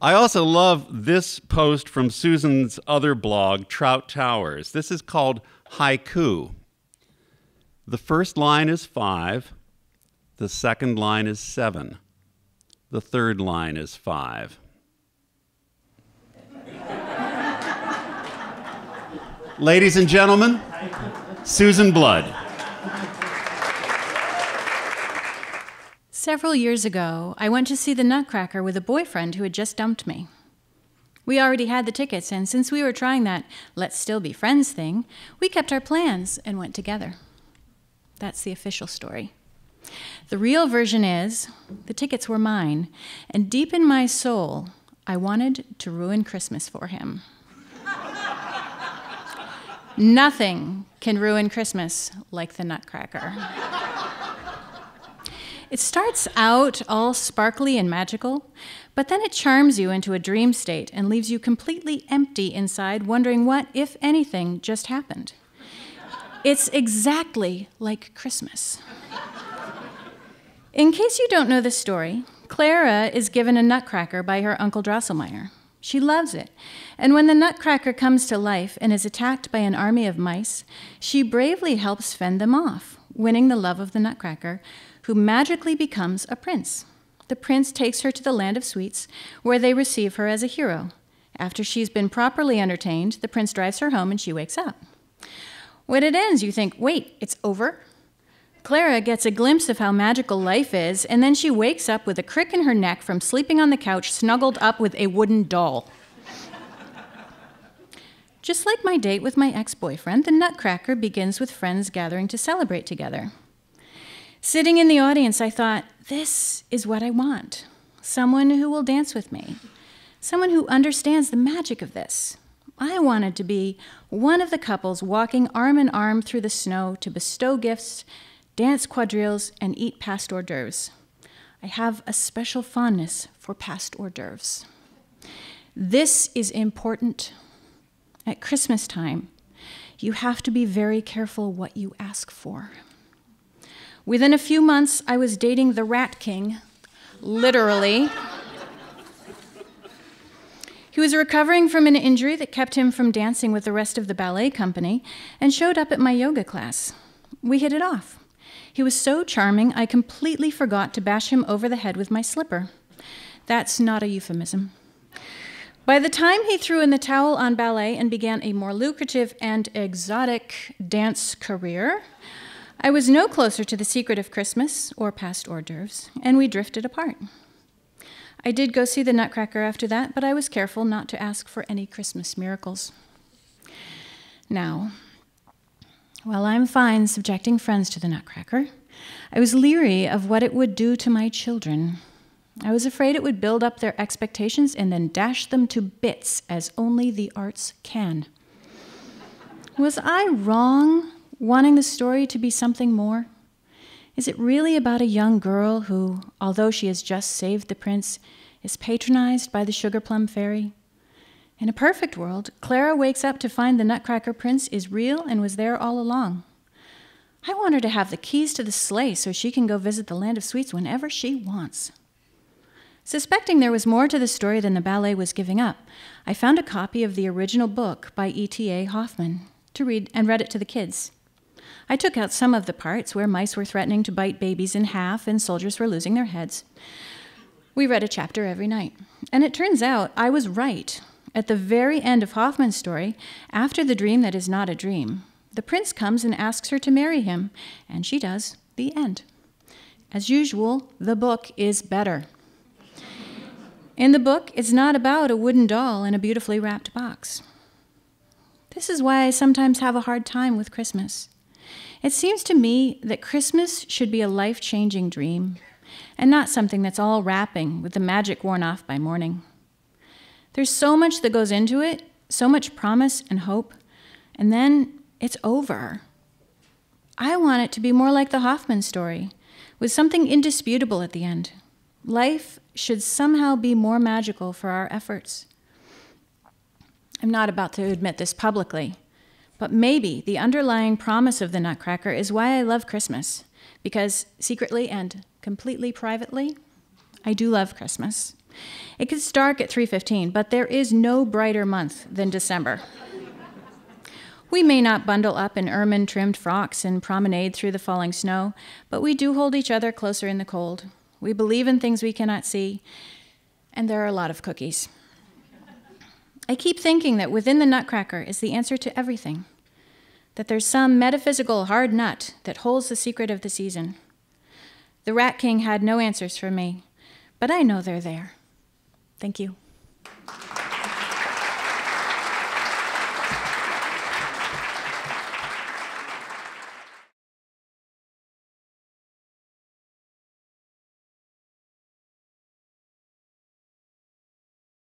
I also love this post from Susan's other blog, Trout Towers. This is called Haiku. The first line is 5, the second line is 7, the third line is 5. Ladies and gentlemen, Susan Blood. Several years ago, I went to see the Nutcracker with a boyfriend who had just dumped me. We already had the tickets, and since we were trying that let's still be friends thing, we kept our plans and went together. That's the official story. The real version is, the tickets were mine, and deep in my soul, I wanted to ruin Christmas for him. Nothing can ruin Christmas like the Nutcracker. It starts out all sparkly and magical, but then it charms you into a dream state and leaves you completely empty inside, wondering what, if anything, just happened. It's exactly like Christmas. In case you don't know the story, Clara is given a nutcracker by her uncle Drosselmeyer. She loves it, and when the nutcracker comes to life and is attacked by an army of mice, she bravely helps fend them off, winning the love of the nutcracker, who magically becomes a prince. The prince takes her to the land of sweets, where they receive her as a hero. After she's been properly entertained, the prince drives her home and she wakes up. When it ends, you think, wait, it's over? Clara gets a glimpse of how magical life is, and then she wakes up with a crick in her neck from sleeping on the couch snuggled up with a wooden doll. Just like my date with my ex-boyfriend, the Nutcracker begins with friends gathering to celebrate together. Sitting in the audience, I thought, this is what I want. Someone who will dance with me. Someone who understands the magic of this. I wanted to be one of the couples walking arm in arm through the snow to bestow gifts, dance quadrilles, and eat past hors d'oeuvres. I have a special fondness for past hors d'oeuvres. This is important. At Christmas time, you have to be very careful what you ask for. Within a few months, I was dating the Rat King, literally. He was recovering from an injury that kept him from dancing with the rest of the ballet company and showed up at my yoga class. We hit it off. He was so charming, I completely forgot to bash him over the head with my slipper. That's not a euphemism. By the time he threw in the towel on ballet and began a more lucrative and exotic dance career, I was no closer to the secret of Christmas or past hors d'oeuvres, and we drifted apart. I did go see the Nutcracker after that, but I was careful not to ask for any Christmas miracles. Now, while I'm fine subjecting friends to the Nutcracker, I was leery of what it would do to my children. I was afraid it would build up their expectations and then dash them to bits, as only the arts can. Was I wrong, wanting the story to be something more? Is it really about a young girl who, although she has just saved the prince, is patronized by the sugar plum fairy? In a perfect world, Clara wakes up to find the Nutcracker prince is real and was there all along. I want her to have the keys to the sleigh so she can go visit the land of sweets whenever she wants. Suspecting there was more to the story than the ballet was giving up, I found a copy of the original book by E.T.A. Hoffmann to read and read it to the kids. I took out some of the parts where mice were threatening to bite babies in half and soldiers were losing their heads. We read a chapter every night, and it turns out I was right. At the very end of Hoffmann's story, after the dream that is not a dream, the prince comes and asks her to marry him, and she does. The end. As usual, the book is better. In the book, it's not about a wooden doll in a beautifully wrapped box. This is why I sometimes have a hard time with Christmas. It seems to me that Christmas should be a life-changing dream, and not something that's all wrapping with the magic worn off by morning. There's so much that goes into it, so much promise and hope, and then it's over. I want it to be more like the Hoffmann story, with something indisputable at the end. Life should somehow be more magical for our efforts. I'm not about to admit this publicly, but maybe the underlying promise of the Nutcracker is why I love Christmas, because secretly and completely privately, I do love Christmas. It gets dark at 3:15, but there is no brighter month than December. We may not bundle up in ermine-trimmed frocks and promenade through the falling snow, but we do hold each other closer in the cold. We believe in things we cannot see, and there are a lot of cookies. I keep thinking that within the nutcracker is the answer to everything, that there's some metaphysical hard nut that holds the secret of the season. The Rat King had no answers for me, but I know they're there. Thank you.